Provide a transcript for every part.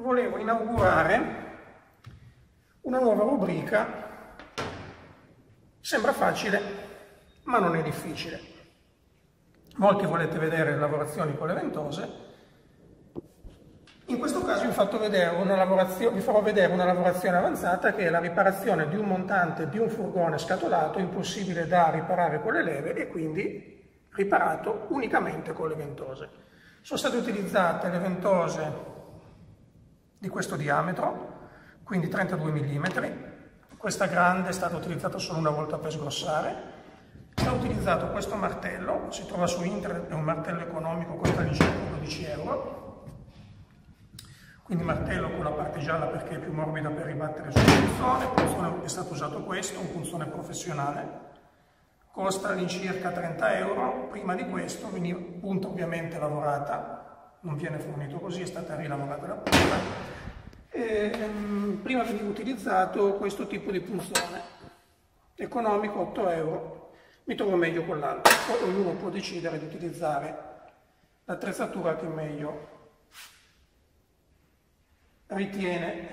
volevo inaugurare una nuova rubrica. Sembra facile, ma non è difficile. Molti volete vedere lavorazioni con le ventose. In questo caso vi farò vedere una lavorazione avanzata, che è la riparazione di un montante di un furgone scatolato, impossibile da riparare con le leve e quindi riparato unicamente con le ventose. Sono state utilizzate le ventose di questo diametro, quindi 32 mm, questa grande è stata utilizzata solo una volta per sgrossare. Ho utilizzato questo martello, si trova su internet, è un martello economico, costa circa 12 euro. Quindi martello con la parte gialla perché è più morbida per ribattere sul punzone. Il punzone è stato usato questo, un punzone professionale, costa all'incirca 30 euro. Prima di questo veniva punta ovviamente lavorata, non viene fornito così, è stata rilavorata la punta. Prima veniva utilizzato questo tipo di punzone, economico 8 euro, mi trovo meglio con l'altro, poi ognuno può decidere di utilizzare l'attrezzatura che è meglio ritiene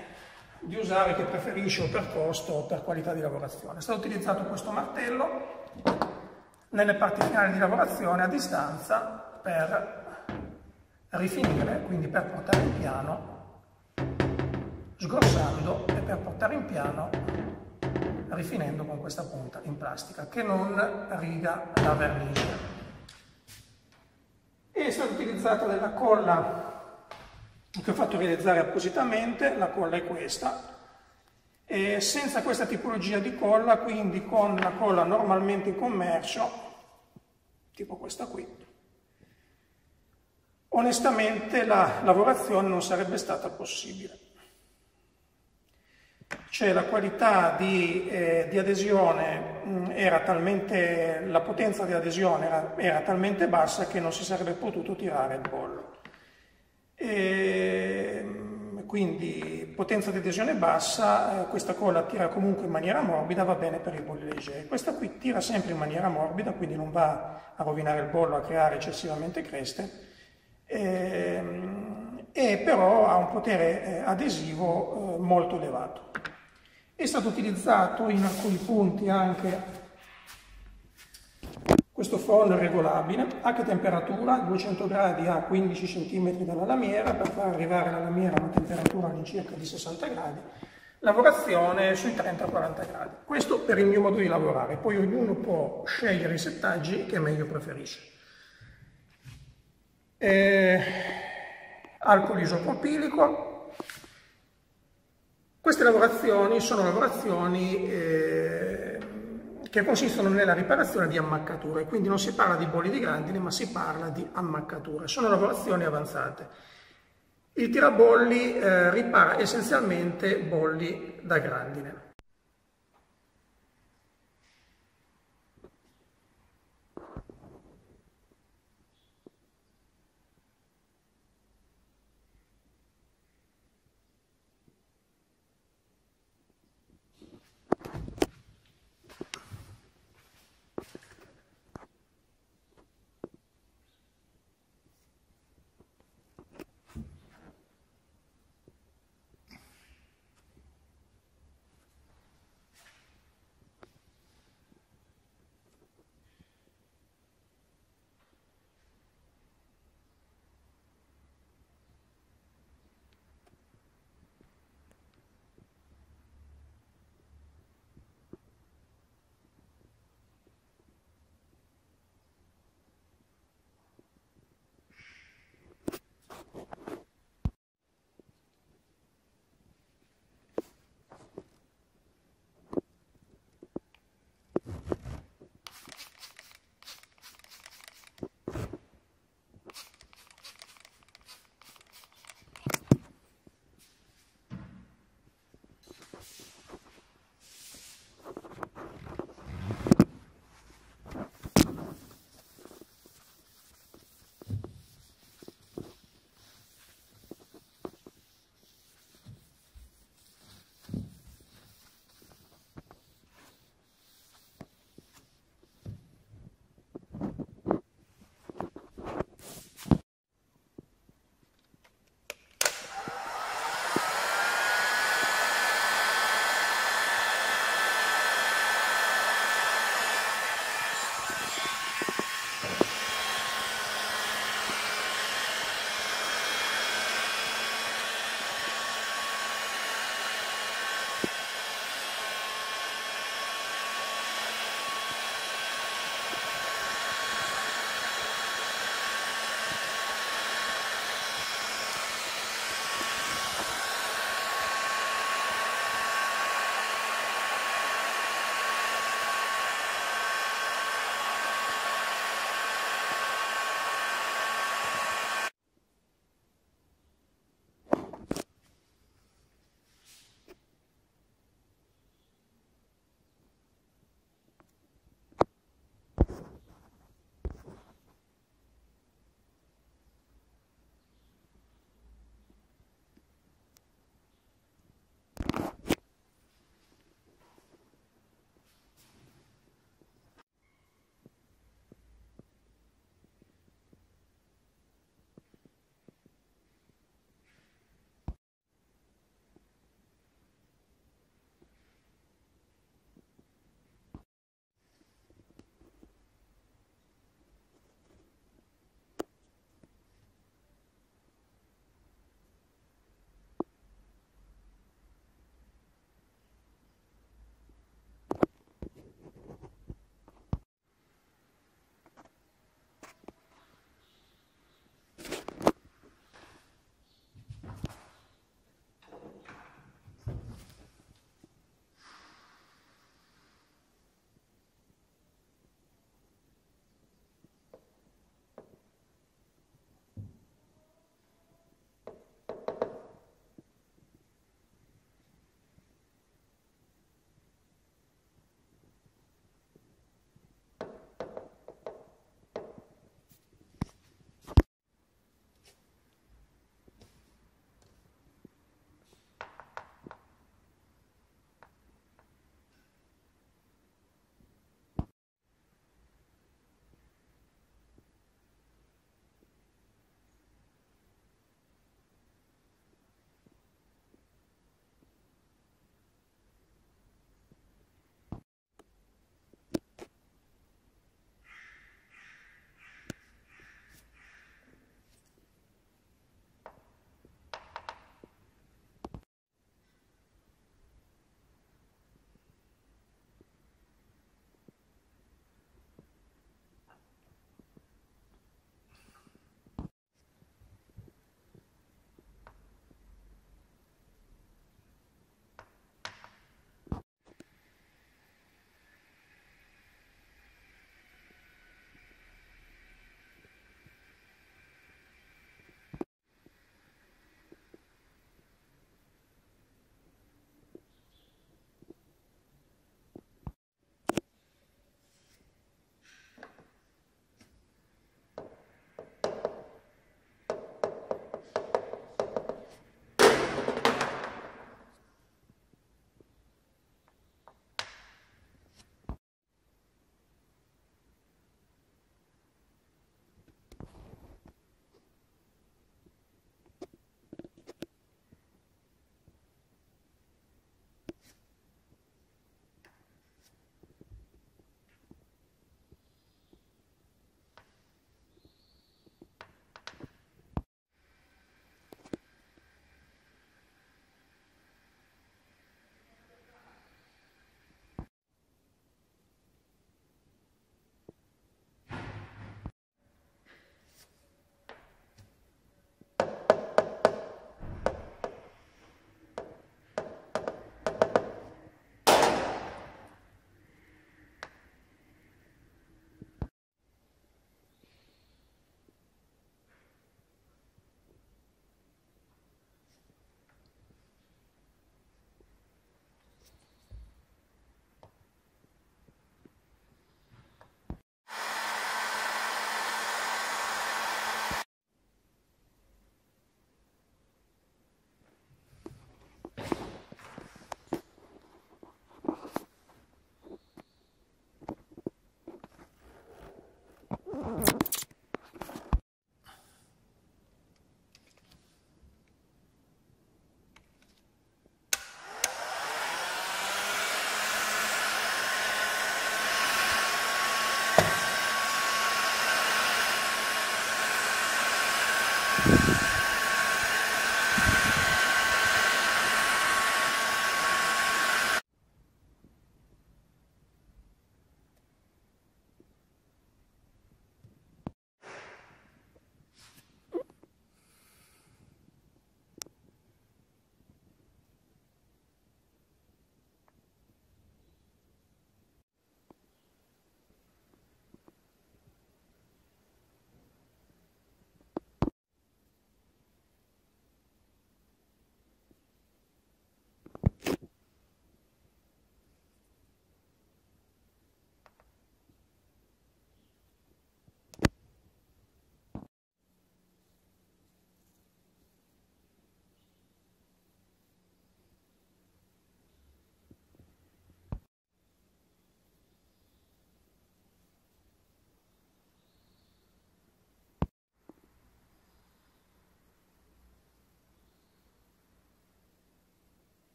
di usare, che preferisce o per costo o per qualità di lavorazione. È stato utilizzato questo martello nelle parti finali di lavorazione a distanza per rifinire, quindi per portare in piano sgrossando e per portare in piano rifinendo con questa punta in plastica che non riga la vernice. È stata utilizzata della colla che ho fatto realizzare appositamente. La colla è questa, e senza questa tipologia di colla, quindi con la colla normalmente in commercio, tipo questa qui, onestamente la lavorazione non sarebbe stata possibile. Cioè la qualità di adesione era talmente, la potenza di adesione era talmente bassa che non si sarebbe potuto tirare il bollo. E quindi potenza di adesione bassa, questa colla tira comunque in maniera morbida, va bene per i bolli leggeri. Questa qui tira sempre in maniera morbida, quindi non va a rovinare il bollo, a creare eccessivamente creste, e però ha un potere adesivo molto elevato. È stato utilizzato in alcuni punti anche questo forno regolabile, a che temperatura? 200 gradi a 15 cm dalla lamiera, per far arrivare la lamiera a una temperatura all'incirca di 60 gradi, lavorazione sui 30-40 gradi. Questo per il mio modo di lavorare, poi ognuno può scegliere i settaggi che meglio preferisce. Alcol isopropilico. Queste lavorazioni sono lavorazioni che consistono nella riparazione di ammaccature, quindi non si parla di bolli di grandine ma si parla di ammaccature, sono lavorazioni avanzate. Il tirabolli ripara essenzialmente bolli da grandine.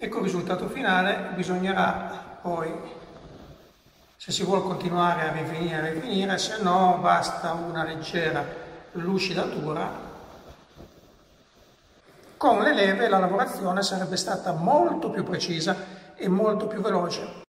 Ecco il risultato finale. Bisognerà poi, se si vuole continuare a rifinire, se no basta una leggera lucidatura. Con le leve la lavorazione sarebbe stata molto più precisa e molto più veloce.